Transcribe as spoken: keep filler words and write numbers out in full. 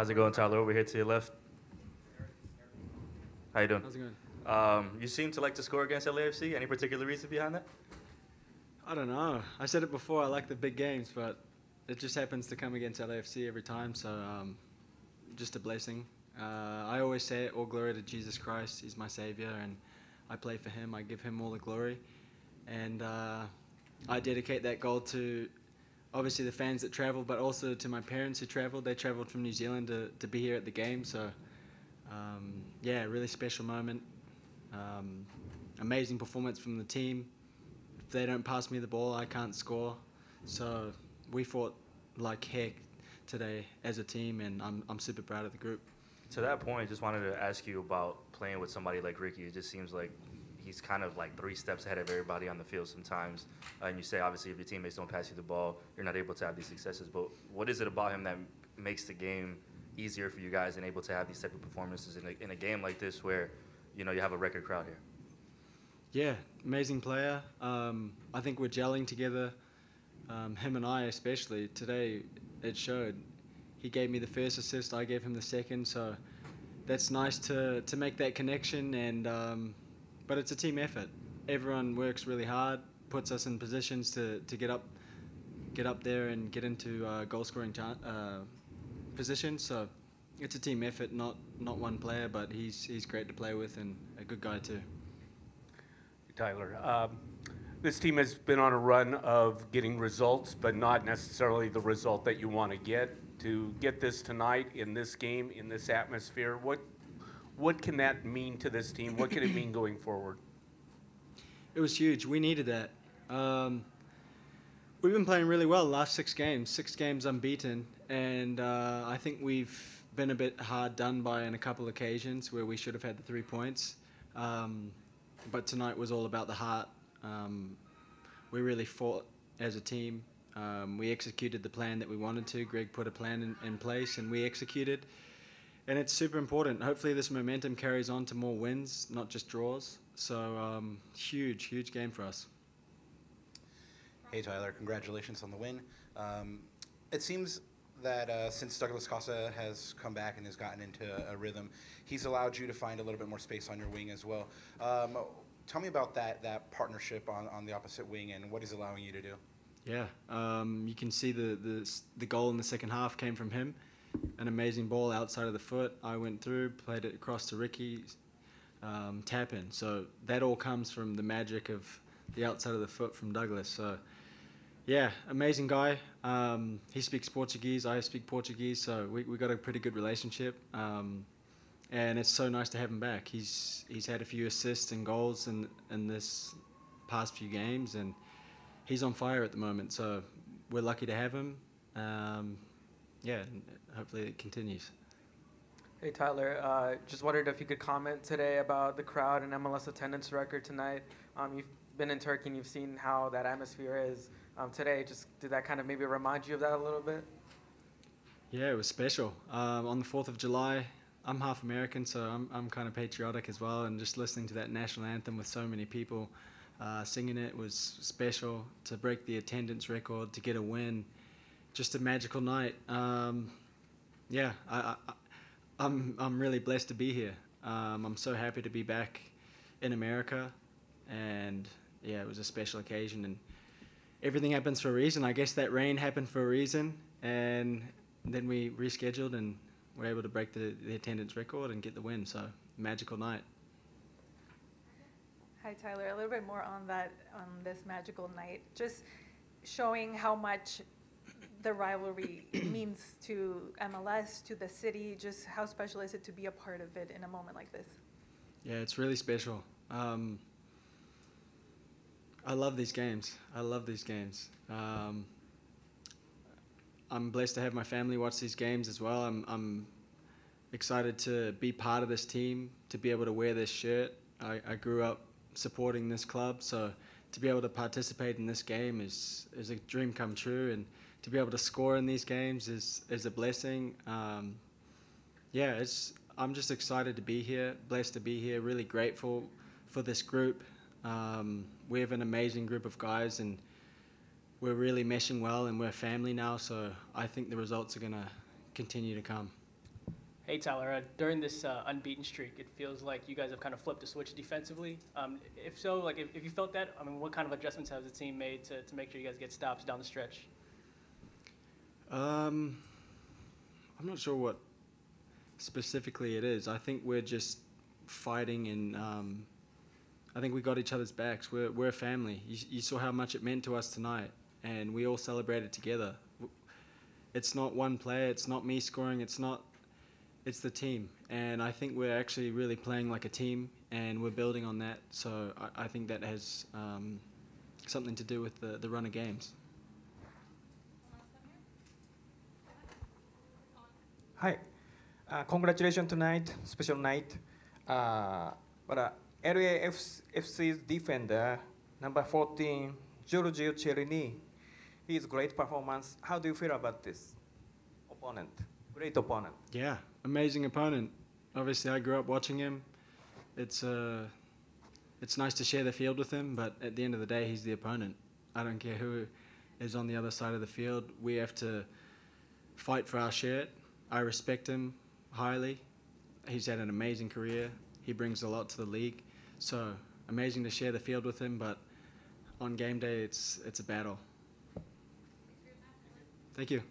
How's it going, Tyler? Over here to your left. How you doing? How's it going? Um, you seem to like to score against L A F C. Any particular reason behind that? I don't know. I said it before, I like the big games, but it just happens to come against L A F C every time, so um, just a blessing. Uh, I always say it, all glory to Jesus Christ. He's my Savior, and I play for Him. I give Him all the glory. And uh, I dedicate that goal to, obviously, the fans that travel, but also to my parents who traveled. They traveled from New Zealand to, to be here at the game, so um, yeah, really special moment. Um, amazing performance from the team. If they don't pass me the ball, I can't score. So we fought like heck today as a team, and I'm, I'm super proud of the group. To that point, I just wanted to ask you about playing with somebody like Ricky. It just seems like he's kind of like three steps ahead of everybody on the field sometimes. Uh, and you say, obviously, if your teammates don't pass you the ball, you're not able to have these successes. But what is it about him that makes the game easier for you guys and able to have these type of performances in a, in a game like this where, you know, you have a record crowd here? Yeah, amazing player. Um, I think we're gelling together, um, him and I especially. Today it showed. He gave me the first assist, I gave him the second, so that's nice to, to make that connection. And um, but it's a team effort. Everyone works really hard, puts us in positions to, to get up get up there and get into uh, goal-scoring uh, positions. So it's a team effort, not not one player, but he's he's great to play with and a good guy too. Tyler, um, this team has been on a run of getting results, but not necessarily the result that you want to get. To get this tonight, in this game, in this atmosphere, what what can that mean to this team? What can it mean going forward? It was huge. We needed that. Um, we've been playing really well the last six games, six games unbeaten, and uh, I think we've been a bit hard done by on a couple occasions where we should have had the three points. Um, But tonight was all about the heart. Um, we really fought as a team. Um, we executed the plan that we wanted to. Greg put a plan in, in place and we executed. And it's super important. Hopefully this momentum carries on to more wins, not just draws. So um, huge, huge game for us. Hey Tyler, congratulations on the win. Um, it seems that uh, since Douglas Costa has come back and has gotten into a rhythm, he's allowed you to find a little bit more space on your wing as well. Um, tell me about that that partnership on, on the opposite wing and what he's allowing you to do. Yeah, um, you can see the, the, the goal in the second half came from him. An amazing ball outside of the foot. I went through, played it across to Ricky's um, tap in. So that all comes from the magic of the outside of the foot from Douglas. So. Yeah, amazing guy. Um, he speaks Portuguese, I speak Portuguese, so we, we got a pretty good relationship. Um, and it's so nice to have him back. He's he's had a few assists and goals in, in this past few games, and he's on fire at the moment, so we're lucky to have him. Um, yeah, and hopefully it continues. Hey, Tyler, uh, just wondered if you could comment today about the crowd and M L S attendance record tonight. Um, you've been in Turkey and you've seen how that atmosphere is. Um, today, just did that kind of maybe remind you of that a little bit? Yeah, it was special. Um, on the fourth of July, I'm half American, so I'm, I'm kind of patriotic as well, and just listening to that national anthem with so many people uh, singing it was special. To break the attendance record, to get a win, just a magical night. Um, yeah, I, I, I'm, I'm really blessed to be here. Um, I'm so happy to be back in America, and yeah, it was a special occasion. And everything happens for a reason. I guess that rain happened for a reason, and then we rescheduled and were able to break the, the attendance record and get the win, so magical night. Hi Tyler, a little bit more on that, on this magical night, just showing how much the rivalry means to M L S, to the city, just how special is it to be a part of it in a moment like this? Yeah, it's really special. Um, I love these games. I love these games. Um, I'm blessed to have my family watch these games as well. I'm, I'm excited to be part of this team, to be able to wear this shirt. I, I grew up supporting this club, so to be able to participate in this game is, is a dream come true, and to be able to score in these games is, is a blessing. Um, yeah, it's, I'm just excited to be here, blessed to be here, really grateful for this group. Um, we have an amazing group of guys, and we're really meshing well, and we're family now, so I think the results are going to continue to come. Hey Tyler, uh, during this uh, unbeaten streak, it feels like you guys have kind of flipped a switch defensively. Um, if so, like if, if you felt that, I mean, what kind of adjustments has the team made to, to make sure you guys get stops down the stretch? Um, I'm not sure what specifically it is. I think we're just fighting, and um, I think we got each other's backs. We're we're a family. You, you saw how much it meant to us tonight, and we all celebrated together. It's not one player. It's not me scoring. It's not. It's the team, and I think we're actually really playing like a team, and we're building on that. So I, I think that has um, something to do with the, the run of games. Hi, uh, congratulations tonight, special night. Uh, but uh, L A F C's defender, number fourteen, Giorgio Chiellini, his great performance. How do you feel about this opponent? Great opponent. Yeah, amazing opponent. Obviously, I grew up watching him. It's uh, it's nice to share the field with him, but at the end of the day, he's the opponent. I don't care who is on the other side of the field. We have to fight for our shirt. I respect him highly. He's had an amazing career. He brings a lot to the league. So amazing to share the field with him, but on game day, it's it's a battle. Thank you.